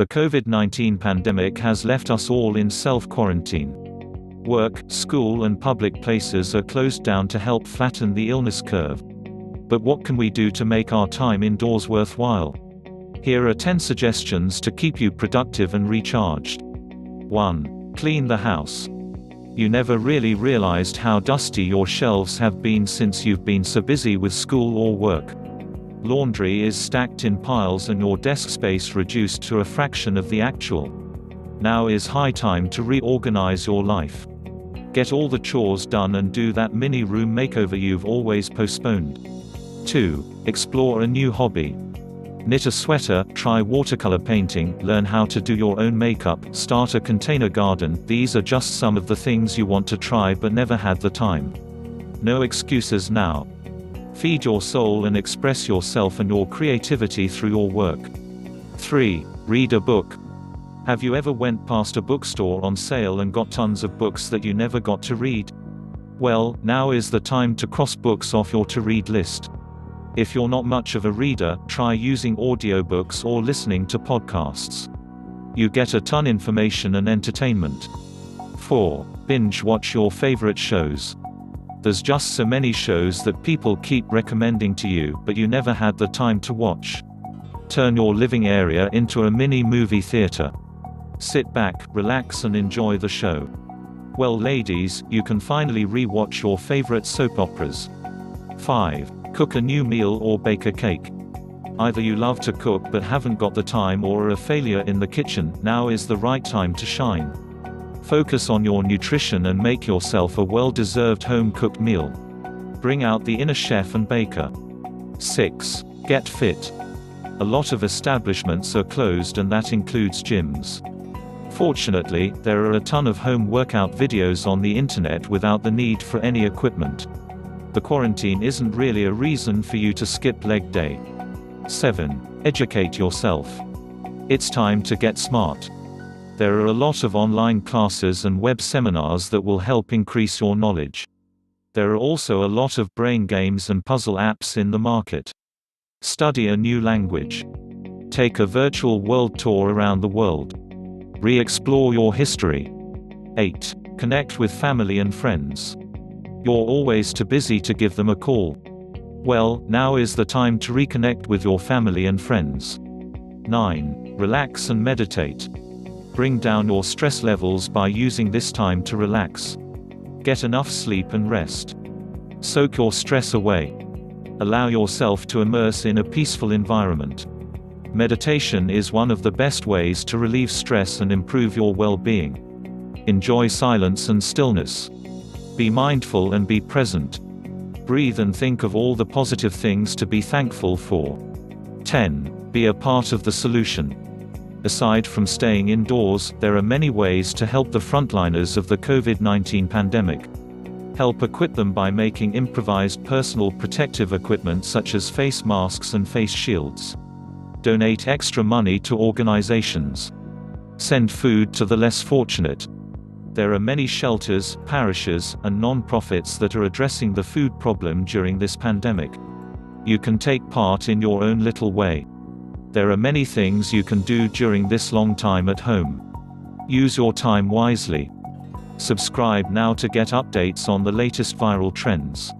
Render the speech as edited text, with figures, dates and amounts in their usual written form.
The COVID-19 pandemic has left us all in self-quarantine. Work, school and public places are closed down to help flatten the illness curve. But what can we do to make our time indoors worthwhile? Here are 10 suggestions to keep you productive and recharged. 1. Clean the house. You never really realized how dusty your shelves have been since you've been so busy with school or work. Laundry is stacked in piles and your desk space reduced to a fraction of the actual. Now is high time to reorganize your life. Get all the chores done and do that mini room makeover you've always postponed. 2. Explore a new hobby. Knit a sweater, try watercolor painting, learn how to do your own makeup, start a container garden. These are just some of the things you want to try but never had the time. No excuses now. Feed your soul and express yourself and your creativity through your work. 3. Read a book. Have you ever went past a bookstore on sale and got tons of books that you never got to read? Well, now is the time to cross books off your to-read list. If you're not much of a reader, try using audiobooks or listening to podcasts. You get a ton of information and entertainment. 4. Binge watch your favorite shows. There's just so many shows that people keep recommending to you, but you never had the time to watch. Turn your living area into a mini movie theater. Sit back, relax and enjoy the show. Well ladies, you can finally re-watch your favorite soap operas. 5. Cook a new meal or bake a cake. Either you love to cook but haven't got the time or are a failure in the kitchen, now is the right time to shine. Focus on your nutrition and make yourself a well-deserved home-cooked meal. Bring out the inner chef and baker. 6. Get fit. A lot of establishments are closed and that includes gyms. Fortunately, there are a ton of home workout videos on the internet without the need for any equipment. The quarantine isn't really a reason for you to skip leg day. 7. Educate yourself. It's time to get smart. There are a lot of online classes and web seminars that will help increase your knowledge. There are also a lot of brain games and puzzle apps in the market. Study a new language. Take a virtual world tour around the world. Re-explore your history. 8. Connect with family and friends. You're always too busy to give them a call. Well, now is the time to reconnect with your family and friends. 9. Relax and meditate. Bring down your stress levels by using this time to relax. Get enough sleep and rest. Soak your stress away. Allow yourself to immerse in a peaceful environment. Meditation is one of the best ways to relieve stress and improve your well-being. Enjoy silence and stillness. Be mindful and be present. Breathe and think of all the positive things to be thankful for. 10. Be a part of the solution. Aside from staying indoors, there are many ways to help the frontliners of the COVID-19 pandemic. Help equip them by making improvised personal protective equipment such as face masks and face shields. Donate extra money to organizations. Send food to the less fortunate. There are many shelters, parishes, and non-profits that are addressing the food problem during this pandemic. You can take part in your own little way. There are many things you can do during this long time at home. Use your time wisely. Subscribe now to get updates on the latest viral trends.